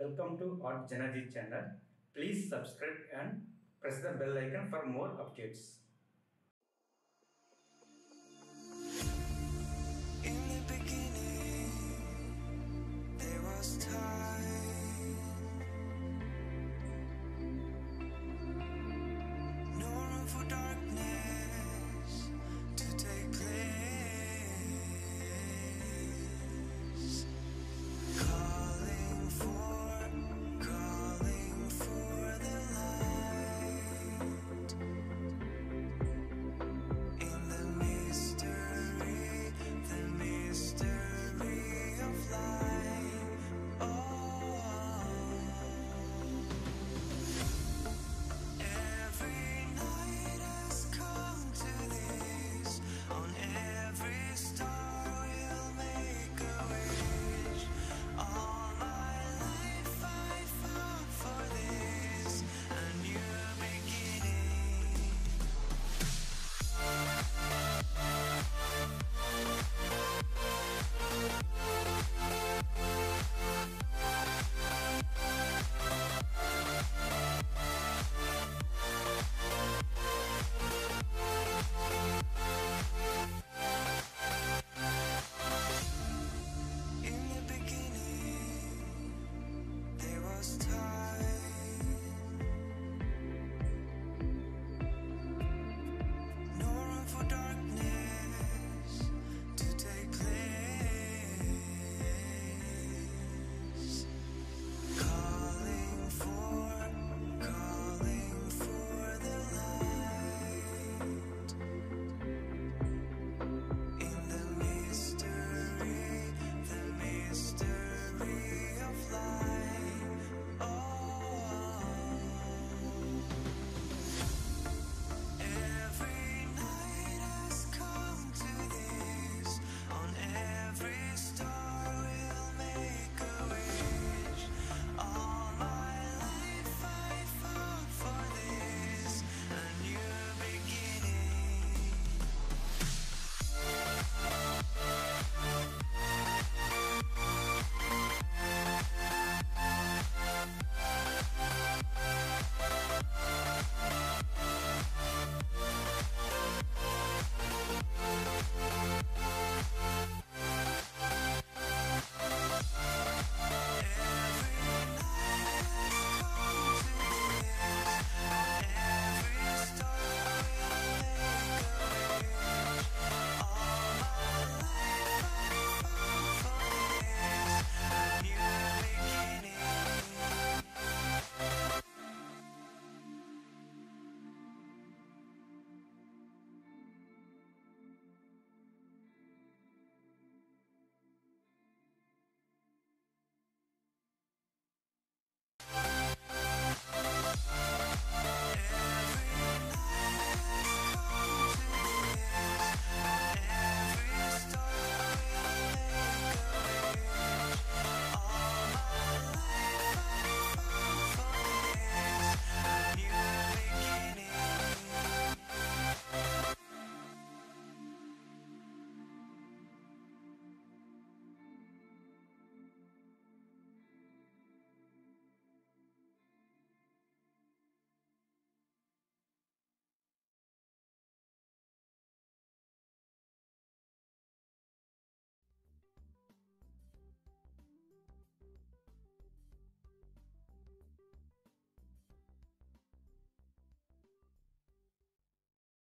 Welcome to Art JanaG channel. Please subscribe and press the bell icon for more updates.